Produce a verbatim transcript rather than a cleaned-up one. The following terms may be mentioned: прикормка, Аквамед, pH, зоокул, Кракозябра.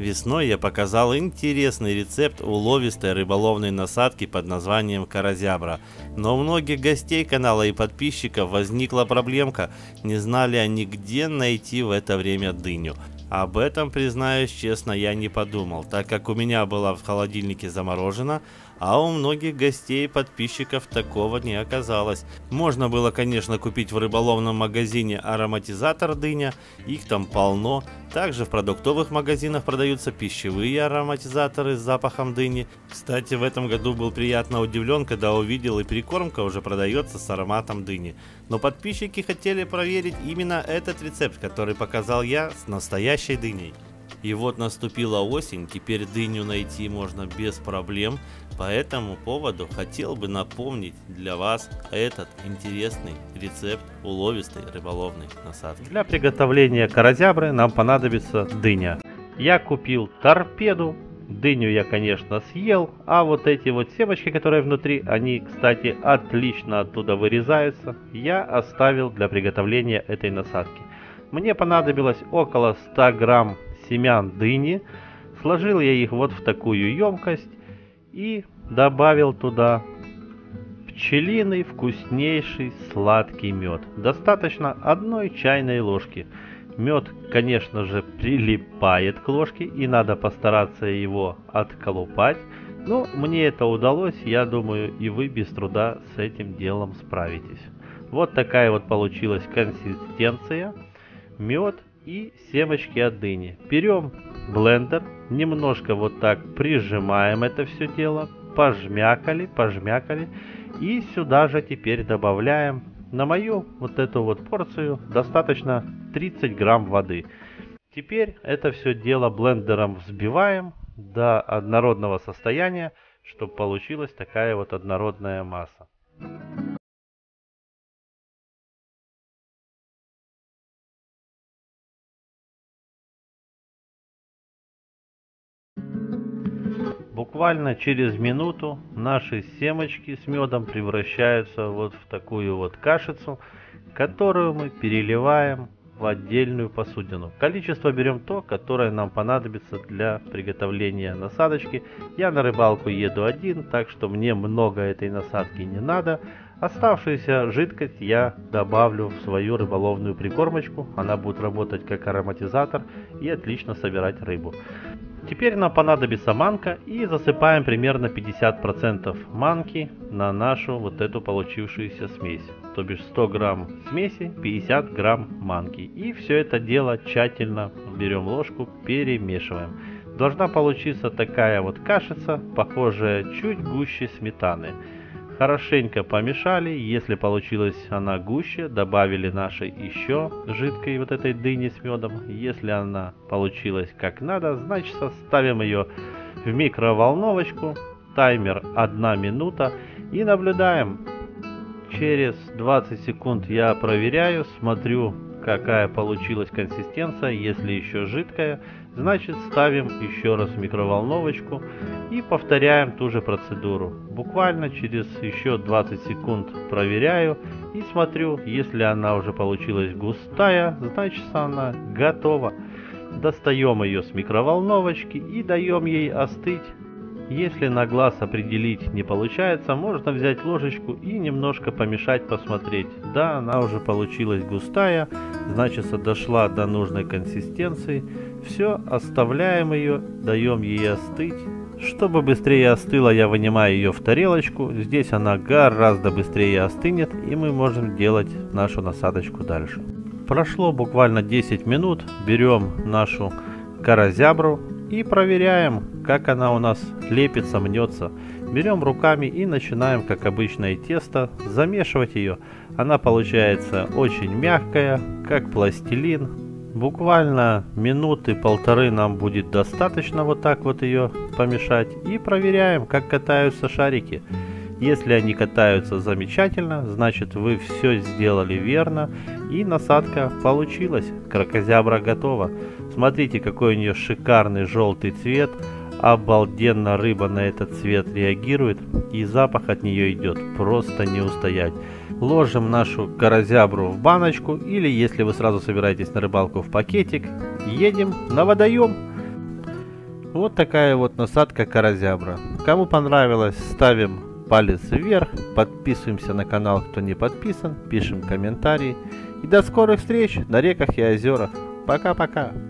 Весной я показал интересный рецепт уловистой рыболовной насадки под названием кракозябра, но у многих гостей канала и подписчиков возникла проблемка, не знали они, где найти в это время дыню. Об этом, признаюсь честно, я не подумал, так как у меня была в холодильнике заморожена, а у многих гостей и подписчиков такого не оказалось. Можно было, конечно, купить в рыболовном магазине ароматизатор дыня, их там полно. Также в продуктовых магазинах продаются пищевые ароматизаторы с запахом дыни. Кстати, в этом году был приятно удивлен, когда увидел, и прикормка уже продается с ароматом дыни. Но подписчики хотели проверить именно этот рецепт, который показал я, с настоящей дыней. И вот наступила осень, теперь дыню найти можно без проблем. По этому поводу хотел бы напомнить для вас этот интересный рецепт уловистой рыболовной насадки. Для приготовления кракозябры нам понадобится дыня. Я купил торпеду, дыню я, конечно, съел, а вот эти вот семечки, которые внутри, они, кстати, отлично оттуда вырезаются, я оставил для приготовления этой насадки. Мне понадобилось около ста грамм семян дыни, сложил я их вот в такую емкость и добавил туда пчелиный вкуснейший сладкий мед. Достаточно одной чайной ложки. Мед, конечно же, прилипает к ложке и надо постараться его отколупать. Но мне это удалось, я думаю, и вы без труда с этим делом справитесь. Вот такая вот получилась консистенция. Мед и семечки от дыни. Берем блендер, немножко вот так прижимаем это все дело, пожмякали, пожмякали, и сюда же теперь добавляем на мою вот эту вот порцию достаточно тридцать грамм воды. Теперь это все дело блендером взбиваем до однородного состояния, чтобы получилась такая вот однородная масса. Буквально через минуту наши семечки с медом превращаются вот в такую вот кашицу, которую мы переливаем в отдельную посудину. Количество берем то, которое нам понадобится для приготовления насадочки. Я на рыбалку еду один, так что мне много этой насадки не надо. Оставшуюся жидкость я добавлю в свою рыболовную прикормочку. Она будет работать как ароматизатор и отлично собирать рыбу. Теперь нам понадобится манка, и засыпаем примерно пятьдесят процентов манки на нашу вот эту получившуюся смесь. То бишь сто грамм смеси, пятьдесят грамм манки. И все это дело тщательно берем ложку, перемешиваем. Должна получиться такая вот кашица, похожая чуть гуще сметаны. Хорошенько помешали, если получилась она гуще, добавили нашей еще жидкой вот этой дыни с медом. Если она получилась как надо, значит ставим ее в микроволновочку, таймер одна минута, и наблюдаем. Через двадцать секунд я проверяю, смотрю, какая получилась консистенция. Если еще жидкая, значит ставим еще раз в микроволновочку и повторяем ту же процедуру. Буквально через еще двадцать секунд проверяю и смотрю, если она уже получилась густая, значит она готова. Достаем ее с микроволновочки и даем ей остыть. Если на глаз определить не получается, можно взять ложечку и немножко помешать, посмотреть. Да, она уже получилась густая, значит дошла до нужной консистенции. Все, оставляем ее, даем ей остыть. Чтобы быстрее остыла, я вынимаю ее в тарелочку. Здесь она гораздо быстрее остынет, и мы можем делать нашу насадочку дальше. Прошло буквально десять минут, берем нашу кракозябру и проверяем, как она у нас лепится, мнется. Берем руками и начинаем, как обычное тесто, замешивать ее. Она получается очень мягкая, как пластилин. Буквально минуты полторы нам будет достаточно вот так вот ее помешать. И проверяем, как катаются шарики. Если они катаются замечательно, значит вы все сделали верно, и насадка получилась, кракозябра готова. Смотрите, какой у нее шикарный желтый цвет, обалденно рыба на этот цвет реагирует, и запах от нее идет, просто не устоять. Ложим нашу кракозябру в баночку, или если вы сразу собираетесь на рыбалку, в пакетик, едем на водоем. Вот такая вот насадка кракозябра. Кому понравилось, ставим палец вверх, подписываемся на канал, кто не подписан, пишем комментарии. И до скорых встреч на реках и озерах. Пока-пока!